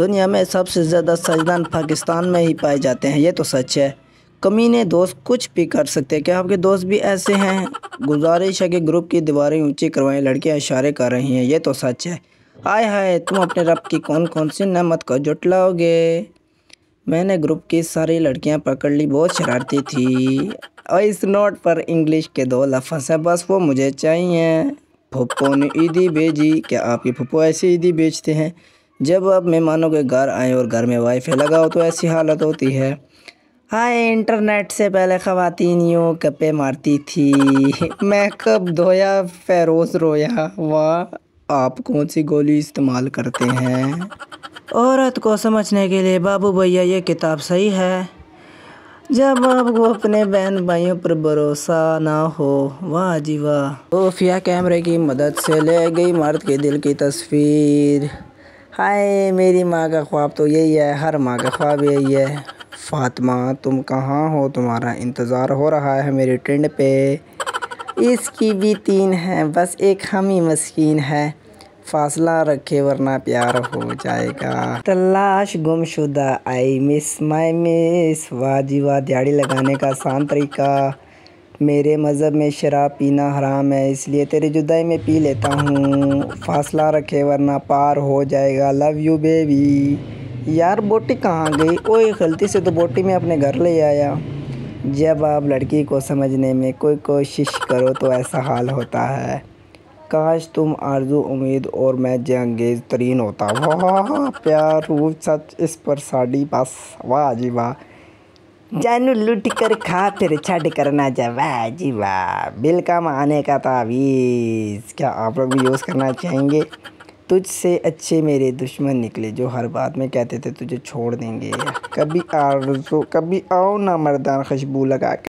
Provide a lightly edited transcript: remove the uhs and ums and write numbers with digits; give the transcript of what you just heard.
दुनिया में सबसे ज़्यादा सजदान पाकिस्तान में ही पाए जाते हैं, ये तो सच है। कमीने दोस्त कुछ भी कर सकते हैं, क्या आपके दोस्त भी ऐसे हैं? गुजारिश है कि ग्रुप की दीवारें ऊंची करवाएं, लड़कियां इशारे कर रही हैं, ये तो सच है। आय हाय, तुम अपने रब की कौन कौन सी नेमत को जुटलाओगे। मैंने ग्रुप की सारी लड़कियां पकड़ ली, बहुत शरारती थी। और इस नोट पर इंग्लिश के दो लफ्ज़ हैं, बस वो मुझे चाहिए। फुप्पो ने ईदी भेजी, क्या आपकी फुप्पो ऐसी ईदी बेचते हैं? जब आप मेहमानों के घर आएँ और घर में वाईफाई लगाओ तो ऐसी हालत होती है। हाय, इंटरनेट से पहले ख़वातीन यूँ गप्पे मारती थी, मैं कब धोया फ़िरोज़ रोया, वाह आप कौन सी गोली इस्तेमाल करते हैं। औरत को समझने के लिए बाबू भैया ये किताब सही है। जब आपको अपने बहन भाइयों पर भरोसा ना हो, वाह जी वाह। खुफिया कैमरे की मदद से ले गई मर्द के दिल की तस्वीर। हाय, मेरी माँ का ख्वाब तो यही है, हर माँ का ख्वाब यही है। फातिमा तुम कहाँ हो, तुम्हारा इंतज़ार हो रहा है मेरी ट्रेंड पे। इसकी भी तीन हैं, बस एक हम ही मस्कीन है, फासला रखे वरना प्यार हो जाएगा। तलाश गुमशुदा आई मिस माई मिस, वाजी वाह। दिहाड़ी लगाने का आसान तरीका, मेरे मज़हब में शराब पीना हराम है इसलिए तेरी जुदाई में पी लेता हूँ, फासला रखे वरना पार हो जाएगा। Love you baby. यार बोटी कहाँ गई, ओए गलती से तो बोटी में अपने घर ले आया। जब आप लड़की को समझने में कोई कोशिश करो तो ऐसा हाल होता है, काश तुम आरजू उम्मीद और मैं जंगेज़ तरीन होता। वाह प्यार रूप सच इस पर साड़ी बस, वाह जी वाह। जानू लुट कर खा फिर छट करना जा, वाह जी वाह। बिल कम आने का तावीज़, क्या आप लोग भी यूज़ करना चाहेंगे? तुझसे अच्छे मेरे दुश्मन निकले जो हर बात में कहते थे तुझे छोड़ देंगे। कभी आओ ना मर्दान खुशबू लगा के।